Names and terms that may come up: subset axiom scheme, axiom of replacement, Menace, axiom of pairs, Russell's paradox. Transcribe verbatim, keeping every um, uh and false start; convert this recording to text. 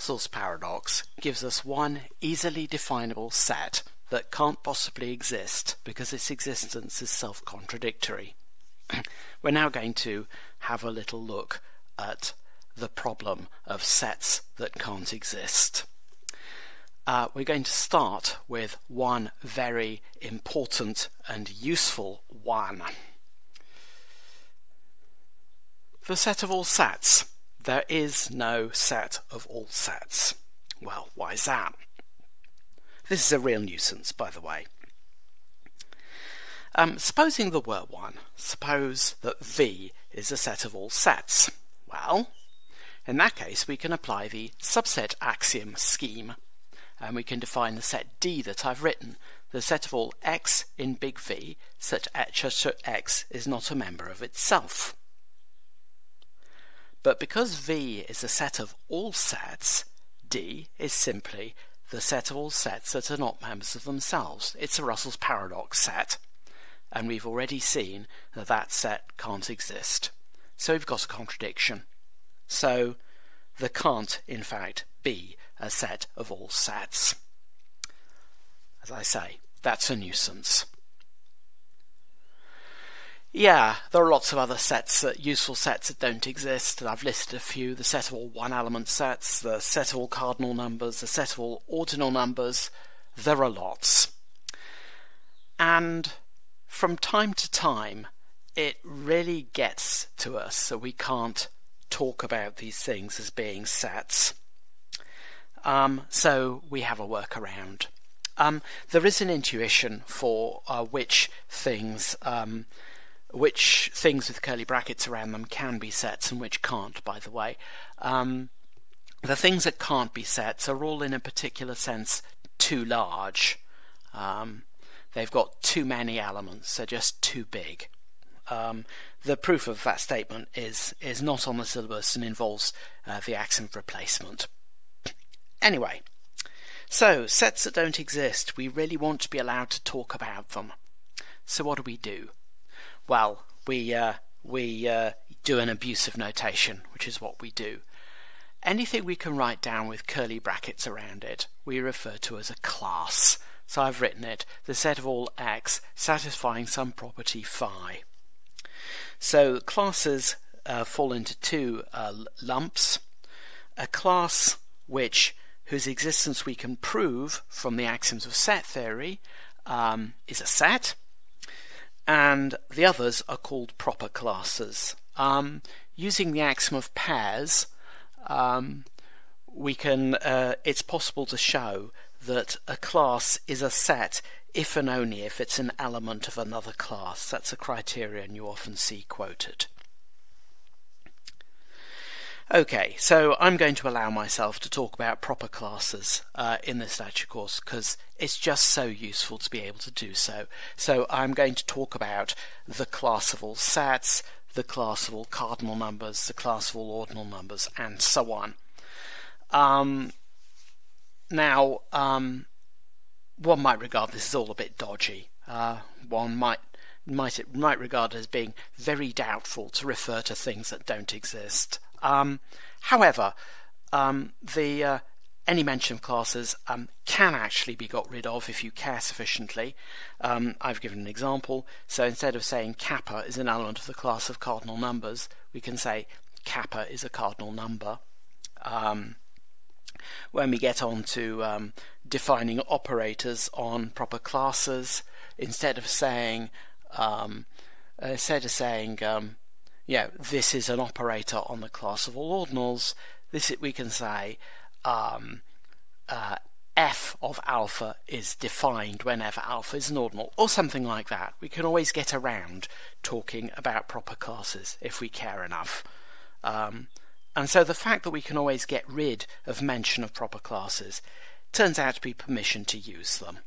Russell's paradox gives us one easily definable set that can't possibly exist because its existence is self-contradictory. We're now going to have a little look at the problem of sets that can't exist. Uh, we're going to start with one very important and useful one. The set of all sets. There is no set of all sets. Well, why is that? This is a real nuisance, by the way. Um, supposing there were one, suppose that V is a set of all sets. Well, in that case we can apply the subset axiom scheme, and we can define the set D that I've written, the set of all x in big V such that x is not a member of itself. But because V is a set of all sets, D is simply the set of all sets that are not members of themselves. It's a Russell's paradox set, and we've already seen that that set can't exist. So we've got a contradiction. So there can't, in fact, be a set of all sets. As I say, that's a nuisance. Yeah, there are lots of other sets, that, useful sets that don't exist, and I've listed a few. The set of all one-element sets, the set of all cardinal numbers, the set of all ordinal numbers. There are lots. And from time to time, it really gets to us, so we can't talk about these things as being sets. Um, so we have a workaround. Um, there is an intuition for uh, which things... Um, which things with curly brackets around them can be sets and which can't, by the way. Um, the things that can't be sets are all in a particular sense too large. Um, they've got too many elements, they're just too big. Um, the proof of that statement is, is not on the syllabus and involves uh, the axiom of replacement. Anyway, so sets that don't exist, we really want to be allowed to talk about them. So what do we do? Well, we uh, we uh, do an abusive notation, which is what we do. Anything we can write down with curly brackets around it, we refer to as a class. So I've written it, the set of all x satisfying some property phi. So classes uh, fall into two uh, lumps. A class which whose existence we can prove from the axioms of set theory um, is a set. And the others are called proper classes. Um, using the axiom of pairs, um, we can. Uh, it's possible to show that a class is a set if and only if it's an element of another class. That's a criterion you often see quoted. Okay, so I'm going to allow myself to talk about proper classes uh, in this lecture course because it's just so useful to be able to do so. So I'm going to talk about the class of all sets, the class of all cardinal numbers, the class of all ordinal numbers, and so on. Um, now, um, one might regard this as all a bit dodgy. Uh, one might, might, it might regard it as being very doubtful to refer to things that don't exist. Um, however, um, the uh, any mention of classes um, can actually be got rid of if you care sufficiently. Um, I've given an example. So instead of saying kappa is an element of the class of cardinal numbers, we can say kappa is a cardinal number. Um, when we get on to um, defining operators on proper classes, instead of saying um, instead of saying um, yeah, this is an operator on the class of all ordinals. This we can say um, uh, f of alpha is defined whenever alpha is an ordinal, or something like that. We can always get around talking about proper classes if we care enough. Um, and so the fact that we can always get rid of mention of proper classes turns out to be permission to use them.